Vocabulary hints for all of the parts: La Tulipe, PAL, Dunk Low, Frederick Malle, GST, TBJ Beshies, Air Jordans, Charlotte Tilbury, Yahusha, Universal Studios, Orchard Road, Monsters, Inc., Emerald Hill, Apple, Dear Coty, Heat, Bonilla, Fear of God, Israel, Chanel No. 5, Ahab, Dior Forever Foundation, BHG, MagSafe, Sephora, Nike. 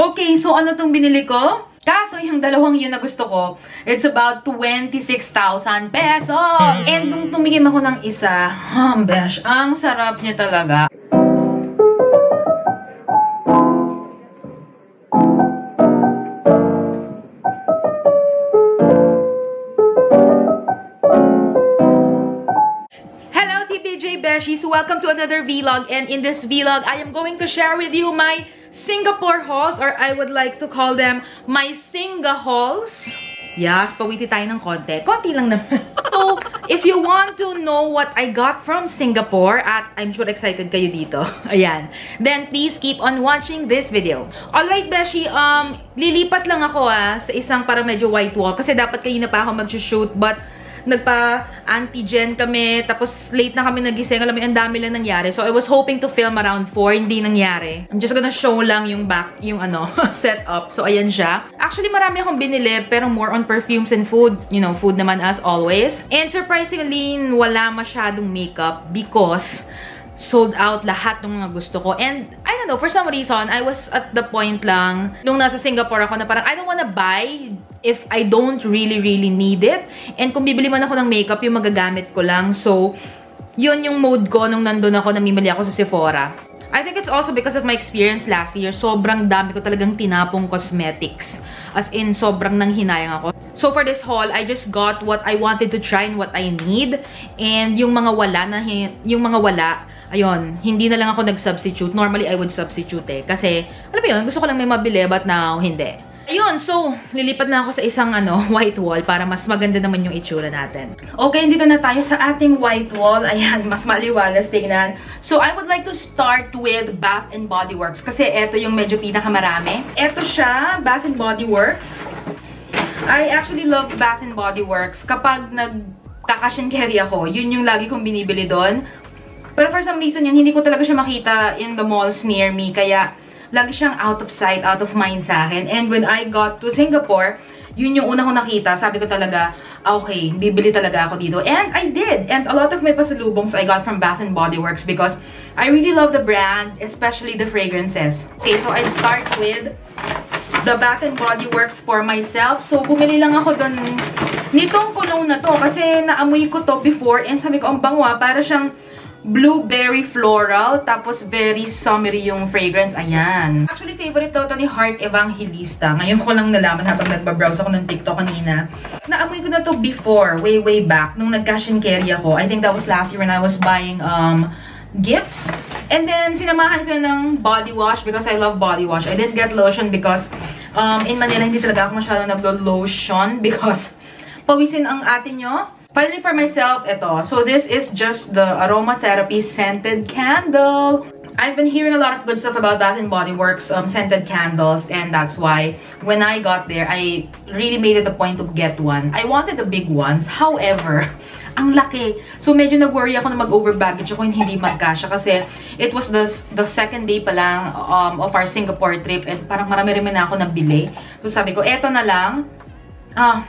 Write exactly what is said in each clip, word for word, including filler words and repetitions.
Okay, so ano tong binili ko? Kaso, yung dalawang yun na gusto ko, it's about twenty-six thousand pesos. And nung tumigim ako ng isa, humbesh, ang sarap niya talaga. Hello, T B J Beshies! Welcome to another vlog. And in this vlog, I am going to share with you my Singapore hauls, or I would like to call them my Singa hauls. Yes, pawiti tayo ng konti. Konti lang naman. So, if you want to know what I got from Singapore, at I'm sure excited kayo dito, ayan, then please keep on watching this video. Alright, Beshi, um, lilipat lang ako ah, sa isang para medyo white wall, kasi dapat kayo na pa ako mag-shoot, but nagpa-antigen kami, tapos late na kami nagising, alam mo, ang dami lang nangyari. So, I was hoping to film around four, hindi nangyari. I'm just gonna show lang yung back, yung ano, setup. So, ayan siya. Actually, marami akong binili, pero more on perfumes and food. You know, food naman as always. And surprisingly, wala masyadong makeup because sold out lahat ng mga gusto ko. And, I don't know, for some reason, I was at the point lang, nung nasa Singapore ako, na parang, I don't wanna buy if I don't really, really need it. And kung bibili man ako ng makeup, yung magagamit ko lang. So, yun yung mode ko nung nandun ako, namimili ako sa Sephora. I think it's also because of my experience last year. Sobrang dami ko talagang tinapong cosmetics. As in, sobrang nanghinayang ako. So, for this haul, I just got what I wanted to try and what I need. And yung mga wala, na, yung mga wala, ayun, hindi na lang ako nag-substitute. Normally, I would substitute eh. Kasi, alam mo yun, gusto ko lang may mabili, but now, hindi. Ayun, so, lilipat na ako sa isang ano, white wall para mas maganda naman yung itsura natin. Okay, dito na tayo sa ating white wall. Ayan, mas maliwalas tingnan. So, I would like to start with Bath and Body Works kasi eto yung medyo pinakamarami. Eto siya, Bath and Body Works. I actually love Bath and Body Works. Kapag nag-takashingkeri ako, yun yung lagi kong binibili doon. Pero for some reason yun, hindi ko talaga siya makita in the malls near me. Kaya, lagi siyang out of sight, out of mind sa akin. And when I got to Singapore, yun yung una ko nakita. Sabi ko talaga, okay, bibili talaga ako dito. And I did. And a lot of my pasalubongs I got from Bath and Body Works because I really love the brand, especially the fragrances. Okay, so I'll start with the Bath and Body Works for myself. So, bumili lang ako dun nitong cologne na to kasi naamoy ko to before and sabi ko, ang bango ah, para siyang blueberry floral, tapos very summery yung fragrance. Ayan. Actually, favorite to, to ni Heart Evangelista. Ngayon ko lang nalaman habang nagbabrowse ako ng TikTok kanina. Naamoy ko na to before, way, way back, nung nag-cash-and-carry ako. I think that was last year when I was buying um, gifts. And then, sinamahan ko ng body wash because I love body wash. I didn't get lotion because um, in Manila, hindi talaga ako masyado naglo-lotion because pawisin ang ate nyo. Finally, for myself, ito. So, this is just the aromatherapy scented candle. I've been hearing a lot of good stuff about Bath and Body Works um, scented candles, and that's why when I got there, I really made it a point to get one. I wanted the big ones. However, ang laki. So, medyo nag-worry ako na mag-overbaggage ako and hindi magkasya kasi it was the, the second day pa lang um, of our Singapore trip and parang marami-rami na ako nabili. So, sabi ko, eto na lang. Ah,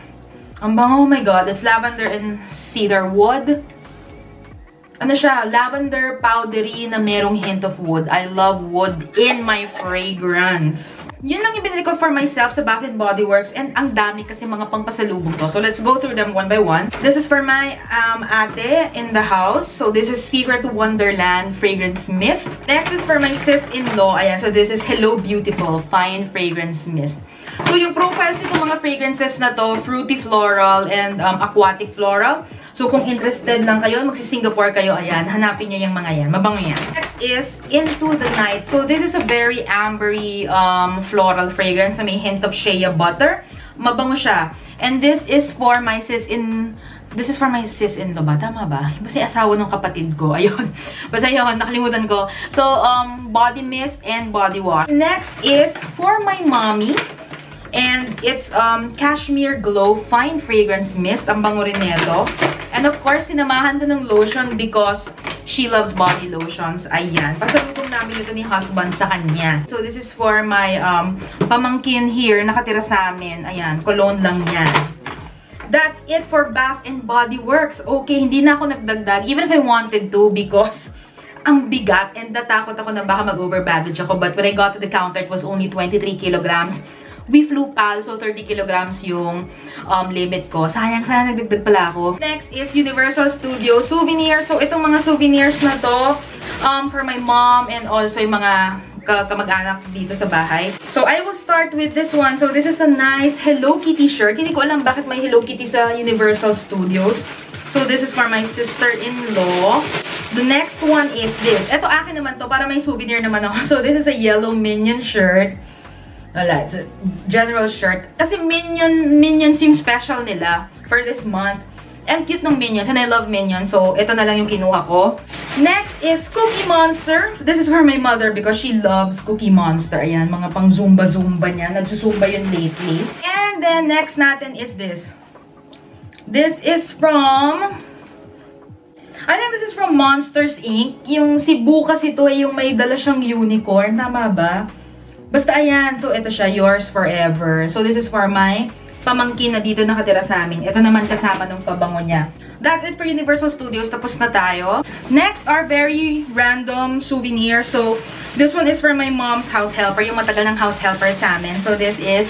ang bango, oh my god, it's lavender and cedar wood. Ano siya? Lavender powdery na merong hint of wood. I love wood in my fragrance. Yun lang yung binili ko for myself sa Bath and Body Works and ang dami kasi mga pangpasalubong to. So let's go through them one by one. This is for my um, ate in the house. So this is Secret Wonderland Fragrance Mist. Next is for my sis-in-law. Ayan, so this is Hello Beautiful Fine Fragrance Mist. So, yung profiles nito mga fragrances na to, fruity floral and um, aquatic floral. So, kung interested lang kayo, magsi-Singapore kayo, ayan, hanapin nyo yung mga yan. Mabango yan. Next is Into the Night. So, this is a very ambery um, floral fragrance na may hint of shea butter. Mabango siya. And this is for my sis-in... This is for my sis-in-law ba? Tama ba? Basta yung asawa ng kapatid ko. Ayun. Basta yun. Nakalimutan ko. So, um, body mist and body wash. Next is for my mommy. And it's um, Cashmere Glow Fine Fragrance Mist. Ang bango rin nito. And of course, sinamahan ko ng lotion because she loves body lotions. Ayan. Pasalubong namin ito ni husband sa kanya. So, this is for my um, pamangkin here. Nakatira sa amin. Ayan. Cologne lang yan. That's it for Bath and Body Works. Okay, hindi na ako nagdagdag. Even if I wanted to because ang bigat and natakot ako na baka mag-over baggage ako. But when I got to the counter, it was only twenty-three kilograms. We flew PAL, so thirty kilograms yung um, limit ko. Sayang, sayang, nagdagdag pala ako. Next is Universal Studios souvenirs. So itong mga souvenirs na to, um, for my mom and also yung mga kamag-anak dito sa bahay. So I will start with this one. So this is a nice Hello Kitty shirt. Hindi ko alam bakit may Hello Kitty sa Universal Studios. So this is for my sister-in-law. The next one is this. Ito akin naman to, para may souvenir naman ako. So this is a yellow Minion shirt. Wala, it's a general shirt. Kasi Minion, Minions yung special nila for this month. And cute ng Minions, and I love Minions. So ito na lang yung kinuha ko. Next is Cookie Monster. This is for my mother because she loves Cookie Monster. Ayan, mga pang zumba-zumba niya. Nagsusumba yun lately. And then next natin is this. This is from... I think this is from Monsters, Incorporated. Yung si Bu kasi ito ay yung may dala siyang unicorn. Tama ba? Basta ayan. So, ito siya. Yours forever. So, this is for my pamangkin na dito nakatira sa amin. Ito naman kasama nung pabango niya. That's it for Universal Studios. Tapos na tayo. Next are very random souvenirs. So, this one is for my mom's house helper. Yung matagal ng house helper sa amin. So, this is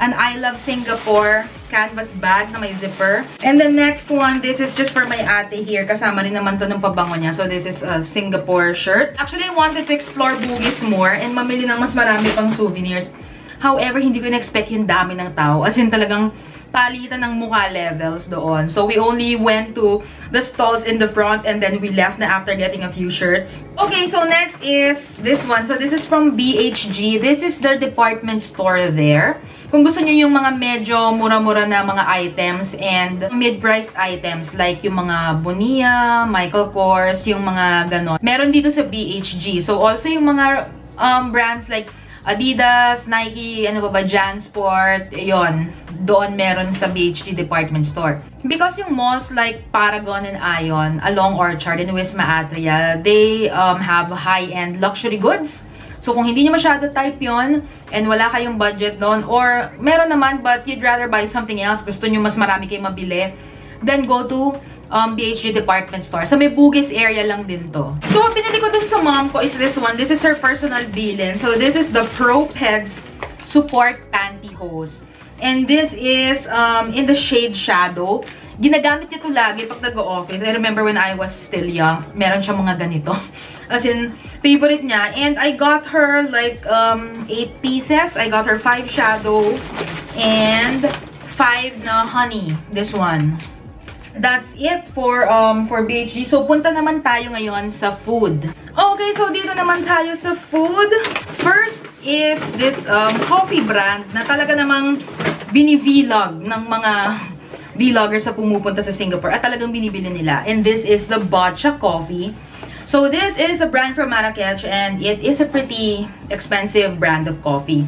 an I Love Singapore canvas bag na may zipper. And the next one, this is just for my ate here. Kasama rin naman to ng pabango niya. So this is a Singapore shirt. Actually, I wanted to explore Bugis more and mamili ng mas marami pang souvenirs. However, hindi ko in-expect yung dami ng tao. As in talagang palitan ng mukha levels doon. So we only went to the stalls in the front and then we left na after getting a few shirts. Okay, so next is this one. So this is from B H G. This is their department store there. Kung gusto niyo yung mga medyo mura-mura na mga items and mid-priced items like yung mga Bonilla, Michael Kors, yung mga ganon. Meron dito sa B H G. So also yung mga um, brands like Adidas, Nike, ano ba ba, Jansport, yon. Doon meron sa B H G department store. Because yung malls like Paragon and Ion along Orchard and West Maatria, they um, have high-end luxury goods. So, kung hindi nyo masyado type yon and wala kayong budget doon, or meron naman but you'd rather buy something else, gusto nyo mas marami kayong mabili, then go to um, B H G department store. Sa so, may Bugis area lang din to. So, ang pinili ko dun sa mom ko is this one. This is her personal bilin. So, this is the Pro Peds Support Pantyhose. And this is um, in the shade Shadow. Ginagamit niya ito lagi pag nag-o-office. I remember when I was still young, meron siya mga ganito. As in, favorite niya. And I got her like um, eight pieces. I got her five shadow and five na honey. This one. That's it for um for B H G. So, punta naman tayo ngayon sa food. Okay, so dito naman tayo sa food. First is this um, coffee brand na talaga namang bini-vlog ng mga vloggers sa pumupunta sa Singapore at talagang binibili nila. And this is the Bacha Coffee. So, this is a brand from Marrakech and it is a pretty expensive brand of coffee.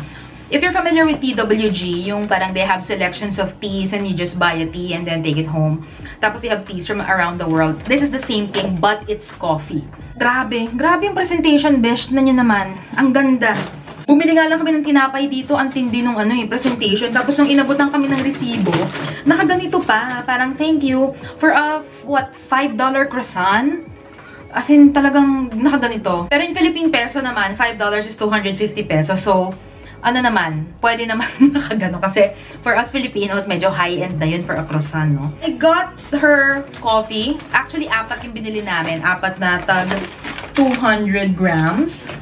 If you're familiar with T W G, yung parang they have selections of teas and you just buy a tea and then take it home. Tapos they have teas from around the world. This is the same thing but it's coffee. Grabe, grabe yung presentation, best na nyo naman. Ang ganda. Bumili nga lang kami ng tinapay dito, ang tindi nung ano eh, presentation. Tapos nung inabutan kami ng resibo, nakaganito pa, parang thank you for a, what, five dollar croissant? As in, talagang nakaganito. Pero in Philippine peso naman, five dollars is two hundred fifty pesos. So, ano naman, pwede naman nakagano. Kasi for us Filipinos, medyo high-end na yun for a croissant, no? I got her coffee. Actually, apat yung binili namin. Apat na tag two hundred grams.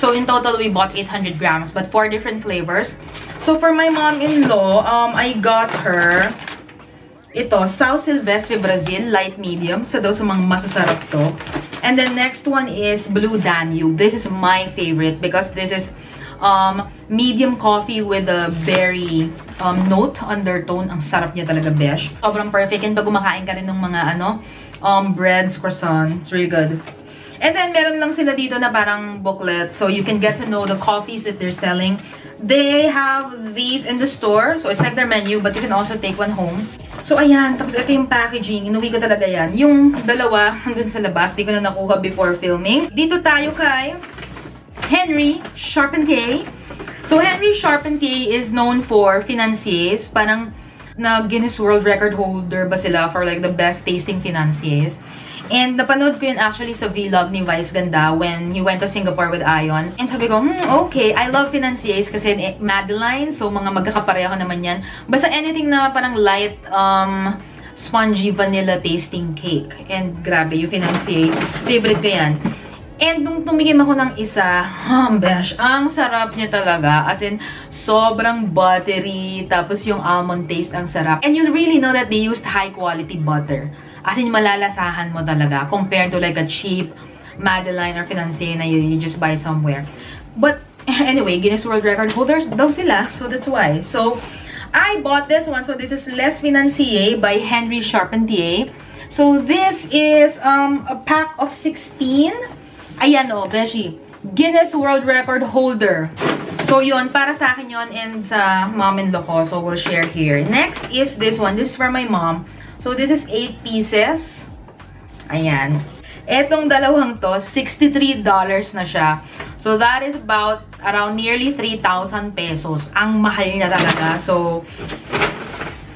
So, in total, we bought eight hundred grams. But four different flavors. So, for my mom-in-law, um, I got her... Ito, Sao Silvestre Brazil, light medium. So, daw sa mga masasarap to. And the next one is Blue Danube. This is my favorite because this is um, medium coffee with a berry um, note, undertone. Ang sarap niya talaga, besh. Sobrang perfect. And pag kumakain ka rin ng mga ano, um, breads, croissant. It's really good. And then, meron lang sila dito na parang booklet. So, you can get to know the coffees that they're selling. They have these in the store. So, it's like their menu. But you can also take one home. So, ayan. Tapos, ito yung packaging. Inuwi ko talaga yan. Yung dalawa, nandun sa labas. Di ko na nakuha before filming. Dito tayo kay Henri Charpentier. So, Henri Charpentier is known for financiers. Parang na Guinness World Record holder ba sila for like the best tasting financiers. And napanood ko yun actually sa vlog ni Vice Ganda when he went to Singapore with Ion. And sabi ko, hmm, okay, I love financiers kasi Madeline, so mga magkakapareho naman yan. Basta anything na parang light, um, spongy vanilla tasting cake. And grabe, yung financiers, favorite ko yan. And nung tumigim ako ng isa, hum, besh, ang sarap niya talaga. As in, sobrang buttery, tapos yung almond taste ang sarap. And you'll really know that they used high-quality butter. As in, malalasahan mo talaga compared to like a cheap Madeline or financier na you, you just buy somewhere. But anyway, Guinness World Record holders daw sila, so that's why. So, I bought this one. So, this is Les Financiers by Henri Charpentier. So, this is um, a pack of sixteen. Ayan o, Beshi. Guinness World Record holder. So, yun. Para sa akin yun and sa mom-in-law ko. So, we'll share here. Next is this one. This is for my mom. So, this is eight pieces. Ayan. Etong dalawang to, sixty-three dollars na siya. So, that is about around nearly three thousand pesos. Ang mahal niya talaga. So,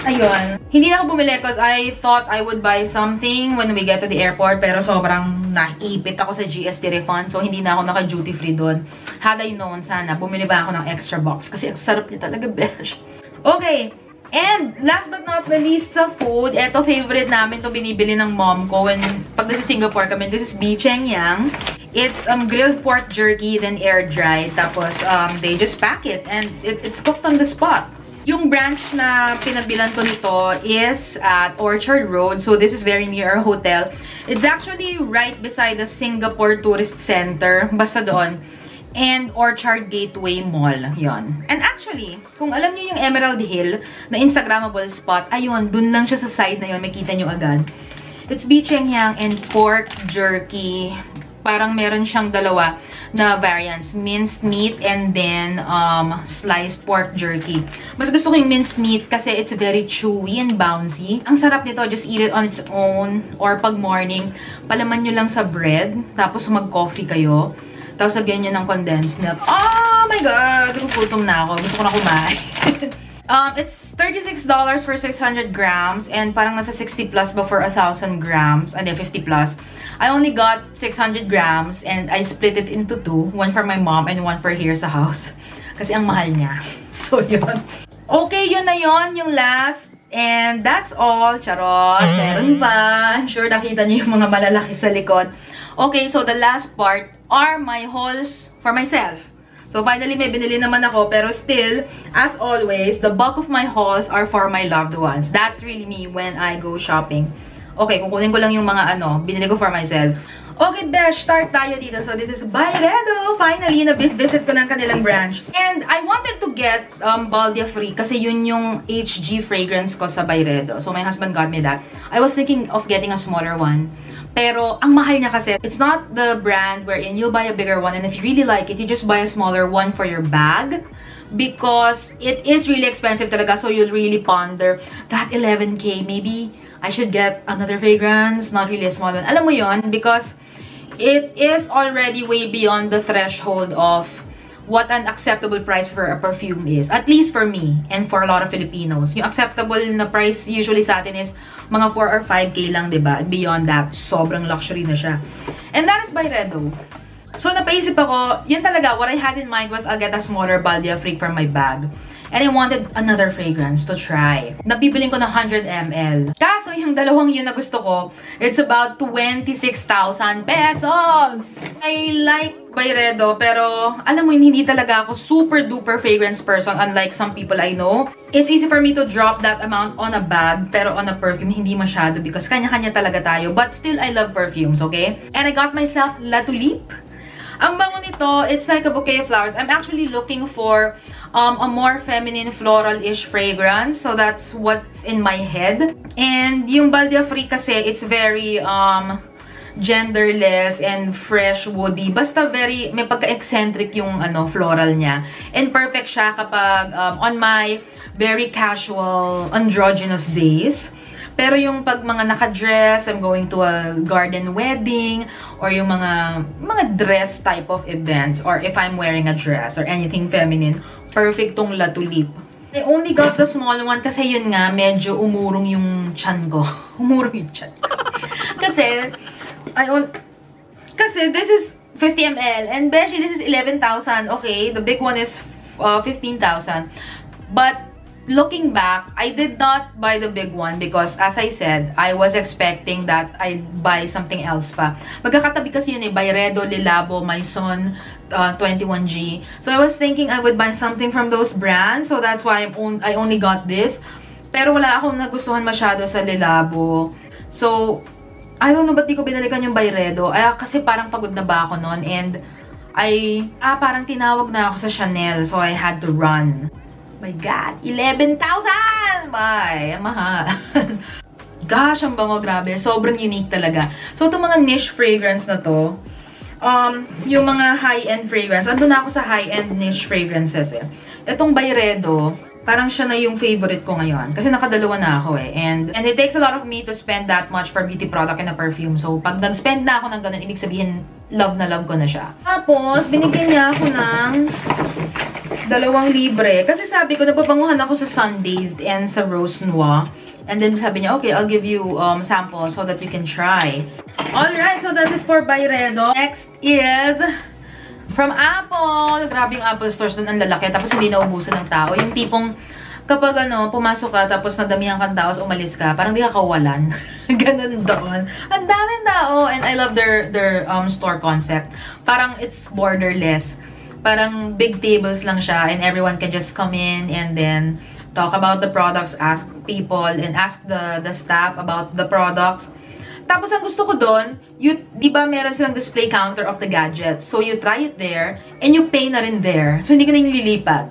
ayun. Hindi na ako bumili because I thought I would buy something when we get to the airport. Pero sobrang naipit ako sa G S T refund. So, hindi na ako naka-duty free doon. Had I known, sana bumili ba ako ng extra box. Kasi ang sarap niya talaga, besh. Okay. And last but not the least sa food. Ito, favorite namin to binibili ng mom ko. When, pag nasa Singapore kami, this is Bicheng Yang. It's um, grilled pork jerky, then air-dried. Tapos, um, they just pack it. And it, it's cooked on the spot. Yung branch na pinagbilan ko nito is at Orchard Road. So, this is very near our hotel. It's actually right beside the Singapore Tourist Center. Basta doon. And Orchard Gateway Mall. Yun. And actually, kung alam niyo yung Emerald Hill na Instagrammable spot, ayun, dun lang siya sa side na yun. Makita nyo agad. It's Bicheng Yang and pork jerky. Parang meron siyang dalawa na variants. Minced meat and then um, sliced pork jerky. Mas gusto ko yung minced meat kasi it's very chewy and bouncy. Ang sarap nito, just eat it on its own or pag morning, palaman nyo lang sa bread. Tapos mag-coffee kayo. Tapos again yun ng condensed milk. Oh my God! Gutom na ako. Gusto ko na kumain. um, it's thirty-six dollars for six hundred grams and parang nasa sixty plus ba for one thousand grams. And then fifty plus. I only got six hundred grams and I split it into two. One for my mom and one for here sa house. Kasi ang mahal niya. So, yun. Okay, yun na yun. Yung last. And that's all. Charot. Meron pa. I'm sure nakita niyo yung mga malalaki sa likod. Okay, so the last part are my hauls for myself. So, finally, may binili naman ako. Pero still, as always, the bulk of my hauls are for my loved ones. That's really me when I go shopping. Okay, kukunin ko lang yung mga ano, binili ko for myself. Okay, besh, start tayo dito. So, this is Byredo. Finally, na-visit ko ng kanilang branch. And I wanted to get um, Bal d'Afrique kasi yun yung H G fragrance ko sa Byredo. So, my husband got me that. I was thinking of getting a smaller one. Pero, ang mahal niya kasi. It's not the brand wherein you'll buy a bigger one. And if you really like it, you just buy a smaller one for your bag. Because it is really expensive talaga. So, you'll really ponder that eleven K, maybe I should get another fragrance, not really a small one. Alam mo yon, because it is already way beyond the threshold of what an acceptable price for a perfume is. At least for me and for a lot of Filipinos. Yung acceptable na price usually sa atin is mga four or five K lang, diba? Beyond that, sobrang luxury na siya. And that is Byredo. So, napaisip ako, yun talaga, what I had in mind was I'll get a smaller Bal d'Afrique from my bag. And I wanted another fragrance to try. Nabibiling ko na one hundred milliliters. Kaso, yung dalawang yun na gusto ko, it's about twenty-six thousand pesos! I like Byredo, pero alam mo yun, hindi talaga ako super duper fragrance person, unlike some people I know. It's easy for me to drop that amount on a bag, pero on a perfume, hindi masyado because kanya-kanya talaga tayo. But still, I love perfumes, okay? And I got myself La Tulipe. Ang bango nito, it's like a bouquet of flowers. I'm actually looking for um, a more feminine floral-ish fragrance. So, that's what's in my head. And yung Bal d'Afrique kasi, it's very um, genderless and fresh, woody. Basta very, may pagka-eccentric yung ano, floral niya. And perfect siya kapag um, on my very casual, androgynous days. Pero yung pag mga naka-dress, I'm going to a garden wedding, or yung mga, mga dress type of events, or if I'm wearing a dress, or anything feminine, perfect tong La Tulipe. I only got the small one kasi yun nga, medyo umurong yung chan ko. Umurong yung chan ko. Kasi, I own, kasi this is fifty milliliters and Beshi, this is eleven thousand. Okay, the big one is uh, fifteen thousand. But looking back, I did not buy the big one because, as I said, I was expecting that I'd buy something else pa. Magkakatabi kasi yun eh, Byredo, Le Labo, my son, uh, twenty-one G. So I was thinking I would buy something from those brands. So that's why I'm on I only got this. Pero wala akong nagustuhan masyado sa Le Labo. So, I don't know ba't di ko binalikan yung Byredo. Ay, kasi parang pagod na ba ako nun. And I, ah, parang tinawag na ako sa Chanel. So I had to run. Oh my God, eleven thousand! Bye! Ang mahal. Gosh, ang bango, grabe. Sobrang unique talaga. So, itong mga niche fragrance na to, um, yung mga high-end fragrance, andun na ako sa high-end niche fragrances eh. Itong Byredo, parang siya na yung favorite ko ngayon. Kasi nakadalawa na ako eh. And, and it takes a lot of me to spend that much for beauty product and a perfume. So, pag nag-spend na ako ng ganun, ibig sabihin, love na love ko na siya. Tapos, binigyan niya ako ng dalawang libre. Kasi sabi ko, napapanguhan ako sa Sundazed and sa Rose Noir. And then sabi niya, okay, I'll give you um, samples so that you can try. Alright, so that's it for Byredo. Next is from Apple. Grabe yung Apple stores doon, ang lalaki. Tapos hindi naubusan ng tao. Yung tipong kapag ano, pumasok ka, tapos nadamihan kang tao, umalis ka, parang di ka kawalan. Ganun doon. Ang daming tao. And I love their, their um, store concept. Parang it's borderless. Parang big tables lang siya and everyone can just come in and then talk about the products, ask people, and ask the, the staff about the products. Tapos ang gusto ko doon, di ba meron silang display counter of the gadgets? So you try it there and you pay na rin there. So hindi ka na nililipat.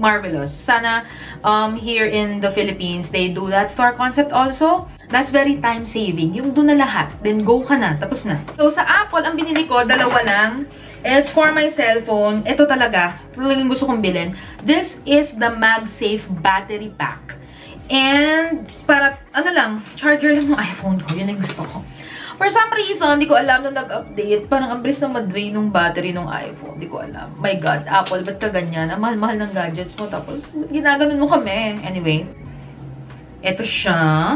Marvelous. Sana um, here in the Philippines, they do that store concept also. That's very time-saving. Yung doon na lahat. Then, go ka na. Tapos na. So, sa Apple, ang binili ko, dalawa lang. It's for my cellphone. Ito talaga. Talagang gusto kong bilhin. This is the MagSafe Battery Pack. And, para, ano lang, charger lang ng iPhone ko. Yun ang gusto ko. For some reason, di ko alam nung nag-update. Parang ambris na madrain ng battery ng iPhone. Di ko alam. My God, Apple, ba't ka ganyan? Ang mahal-mahal ng gadgets mo. Tapos, ginaganon mo kami. Anyway, ito siya.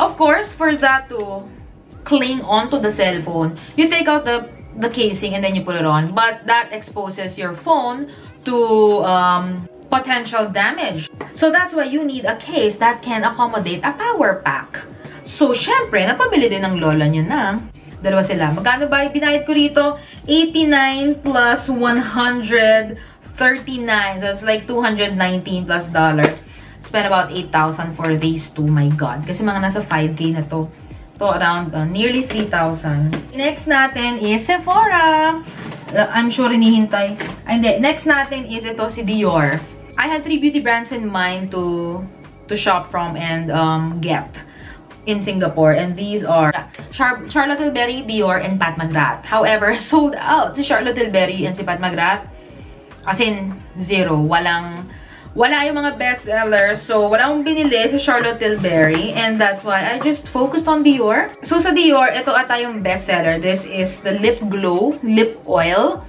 Of course, for that to cling onto the cell phone, you take out the, the casing and then you put it on. But that exposes your phone to um, potential damage. So that's why you need a case that can accommodate a power pack. So, syempre, napamili din ng lola nyo na. Dalawa sila. Magkano ba? Binayad ko rito, eighty-nine plus one hundred thirty-nine. So, it's like two hundred nineteen plus dollars. Spend about eight thousand for these two. My God. Kasi mga nasa five K na to. To around uh, nearly three thousand. Next natin is Sephora. Uh, I'm sure hinihintay. And then, next natin is ito si Dior. I had three beauty brands in mind to to shop from and um, get in Singapore. And these are Char Charlotte Tilbury, Dior, and Pat McGrath. However, sold out si Charlotte Tilbury and si Pat McGrath. As in, zero. Walang Wala yung mga bestsellers, so wala akong binili sa Charlotte Tilbury, and that's why I just focused on Dior. So sa Dior, ito ata yung bestseller. This is the Lip Glow Lip Oil.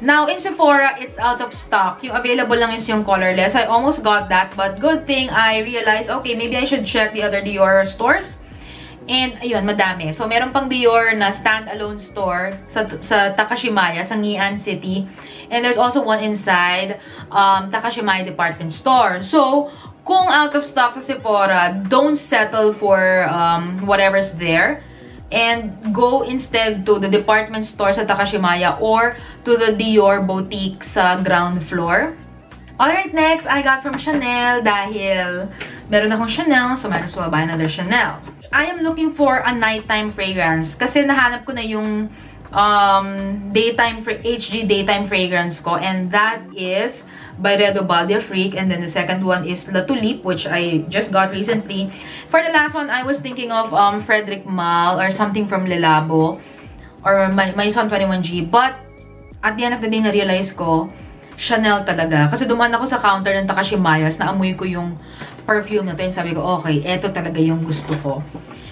Now, in Sephora, it's out of stock. Yung available lang is yung colorless. I almost got that, but good thing I realized, okay, maybe I should check the other Dior stores. And, ayun, madami. So, meron pang Dior na standalone store sa, sa Takashimaya, sa Ngian City. And there's also one inside um, Takashimaya Department Store. So, kung out of stock sa Sephora, don't settle for um, whatever's there. And go instead to the department store sa Takashimaya or to the Dior boutique sa ground floor. Alright, next, I got from Chanel dahil meron akong Chanel, so might as well buy another Chanel. I am looking for a nighttime fragrance kasi nahanap ko na yung um, daytime H G daytime fragrance ko, and that is Byredo Bal d'Afrique, and then the second one is La Tulipe, which I just got recently. For the last one, I was thinking of um, Frederick Malle or something from Le Labo or my, my son twenty-one G, but at the end of the day, na-realize ko Chanel talaga. Kasi dumaan ako sa counter ng Takashimaya's, naamoy ko yung perfume na to, and sabi ko, okay, eto talaga yung gusto ko.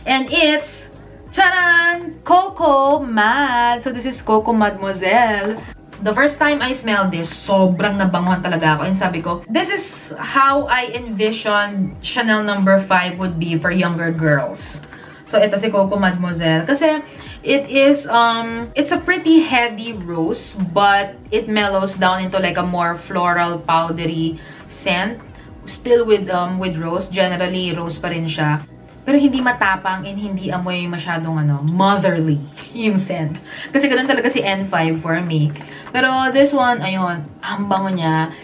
And it's, taran! Coco Mad! So, this is Coco Mademoiselle. The first time I smelled this, sobrang nabanguhan talaga ako. And sabi ko, this is how I envisioned Chanel number five would be for younger girls. So ito si Coco Mademoiselle. Kasi it is, um, it's a pretty heady rose, but it mellows down into like a more floral, powdery scent. Still with um with rose. Generally, rose pa rin siya. Pero hindi matapang and hindi amoy masyadong ano, motherly yung scent. Kasi ganun talaga si N five for me. Pero this one, ayun, ang bango niya.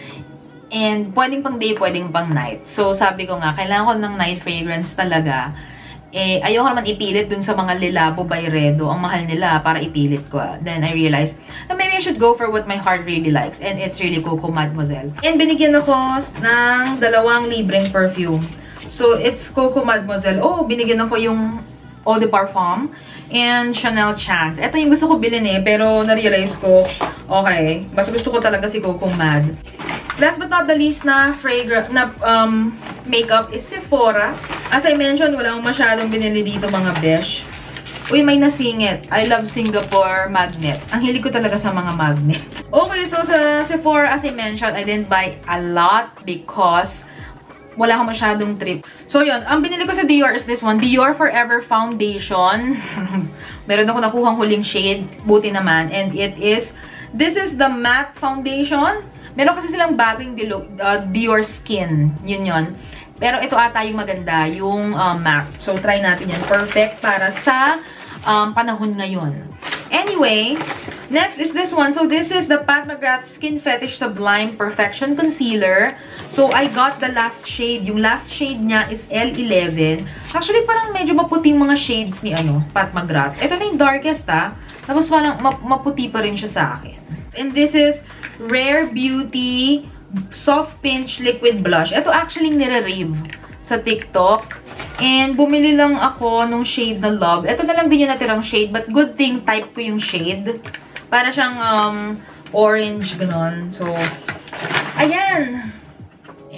And pwedeng pang day, pwedeng pang night. So sabi ko nga, kailangan ko ng night fragrance talaga. Eh, ayoko naman ipilit dun sa mga Le Labo, Byredo. Ang mahal nila para ipilit ko. Then I realized that maybe I should go for what my heart really likes. And it's really Coco Mademoiselle. And binigyan ako ng dalawang libreng perfume. So, it's Coco Mademoiselle. Oh, binigyan ako yung Eau de Parfum and Chanel Chance. Ito yung gusto ko bilhin eh, pero na-realize ko, okay, basta gusto ko talaga si Coco Mad. Last but not the least na fragrance, na um, makeup is Sephora. As I mentioned, wala akong masyadong binili dito mga besh. Uy, may nasingit. I love Singapore magnet. Ang hilig ko talaga sa mga magnet. Okay, so sa Sephora, as I mentioned, I didn't buy a lot because wala akong masyadong trip. So, yun. Ang binili ko sa Dior is this one. Dior Forever Foundation. Meron ako nakuhang huling shade. Buti naman. And it is, this is the MAC foundation. Meron kasi silang bagong uh, Dior Skin. Yun yun. Pero ito ata yung maganda. Yung uh, MAC. So, try natin yan. Perfect para sa um, panahon ngayon. Anyway, next is this one. So, this is the Pat McGrath Skin Fetish Sublime Perfection Concealer. So, I got the last shade. Yung last shade niya is L eleven. Actually, parang medyo maputi mga shades ni ano, Pat McGrath. Ito na yung darkest, ah. Tapos parang map maputi pa rin siya sa akin. And this is Rare Beauty Soft Pinch Liquid Blush. Ito actually nire-rave sa TikTok. And bumili lang ako nung shade na Love. Ito na lang din yung natirang shade. But good thing type ko yung shade. Para siyang um, orange, gano'n. So, ayan!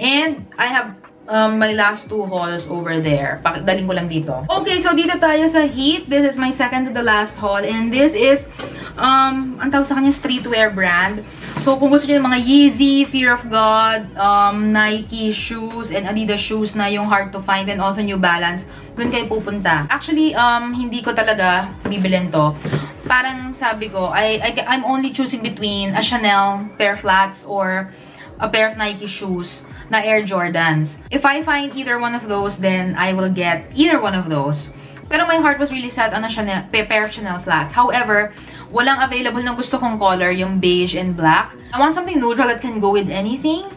And I have um, my last two hauls over there. Daling ko lang dito. Okay, so dito tayo sa Heat. This is my second to the last haul. And this is, um, ang tawag sa kanya, streetwear brand. So, kung gusto nyo yung mga Yeezy, Fear of God, um, Nike shoes, and Adidas shoes na yung hard to find, and also New Balance, dun kayo pupunta. Actually, um, hindi ko talaga bibilin to. Parang sabi ko, I, I, I'm only choosing between a Chanel pair flats or a pair of Nike shoes na Air Jordans. If I find either one of those, then I will get either one of those. Pero my heart was really set on a Chanel, pair of Chanel flats. However, walang available na gusto kong color, yung beige and black. I want something neutral that can go with anything.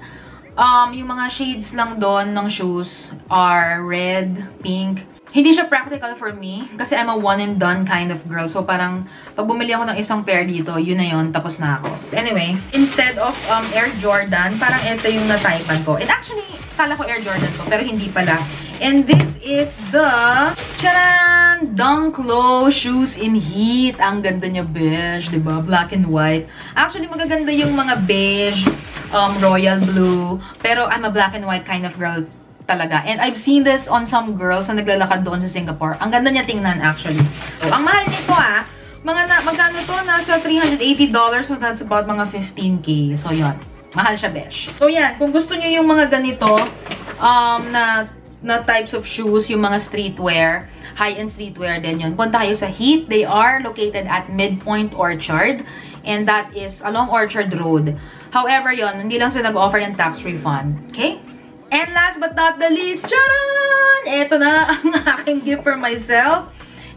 Um, yung mga shades lang doon ng shoes are red, pink. Hindi siya practical for me kasi I'm a one and done kind of girl. So parang pag bumili ako ng isang pair dito, yun na yun, tapos na ako. Anyway, instead of um, Air Jordan, parang ito yung nataypan ko. And actually, kala ko Air Jordan to, pero hindi pala. And this is the Charan Dunk Low Shoes in Heat. Ang ganda niya, beige, diba? Black and white. Actually, magaganda yung mga beige, um, royal blue. Pero I'm a black and white kind of girl talaga. And I've seen this on some girls na naglalakad doon sa Singapore. Ang ganda niya tingnan actually. So, ang mahal nito ah. Mga na, magkano to? Nasa three hundred eighty dollars. So that's about mga fifteen K. So yun. Mahal siya, besh. So yan. Kung gusto niyo yung mga ganito um, na, na types of shoes, yung mga streetwear, high-end streetwear din yun, punta kayo sa Heat. They are located at Midpoint Orchard. And that is along Orchard Road. However, yun, hindi lang sila nag-offer ng tax refund. Okay? And last but not the least, charan! Ito na ang aking gift for myself.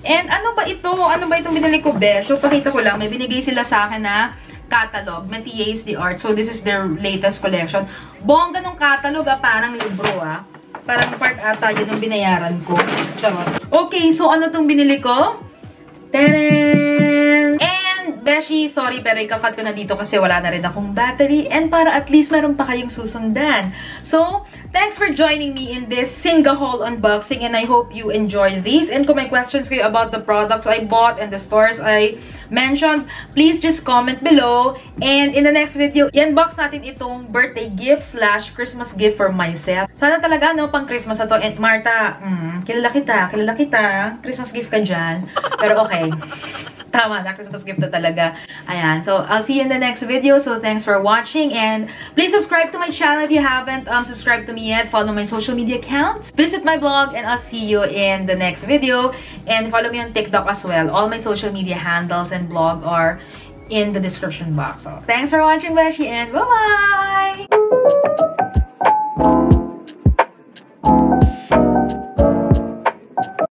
And ano ba ito? Ano ba itong binili ko, besh? So, pakita ko lang. May binigay sila sa akin na catalog. Matias the Art. So, this is their latest collection. Bongga nung catalog, ah. Parang libro, ah. Parang part ata yun ang binayaran ko. Charot. Okay, so ano itong binili ko? Tadaan! And, beshi, sorry, pero ikakat ko na dito kasi wala na rin akong battery. And para at least meron pa kayong susundan. So, thanks for joining me in this Singahaul unboxing, and I hope you enjoy these. And kung may questions kayo about the products I bought and the stores I mentioned, please just comment below. And in the next video, i-unbox natin itong birthday gift slash Christmas gift for myself. Sana talaga, no, pang Christmas na to. And Martha, mm, kilala kita, kilala kita. Christmas gift ka dyan. Pero okay. Tama, na Christmas gift na talaga. Ayan. So, I'll see you in the next video. So, thanks for watching. And please subscribe to my channel if you haven't um, subscribed to me yet. Follow my social media accounts. Visit my blog. And I'll see you in the next video. And follow me on TikTok as well. All my social media handles and blog are in the description box. So, thanks for watching, Beshi. And bye-bye!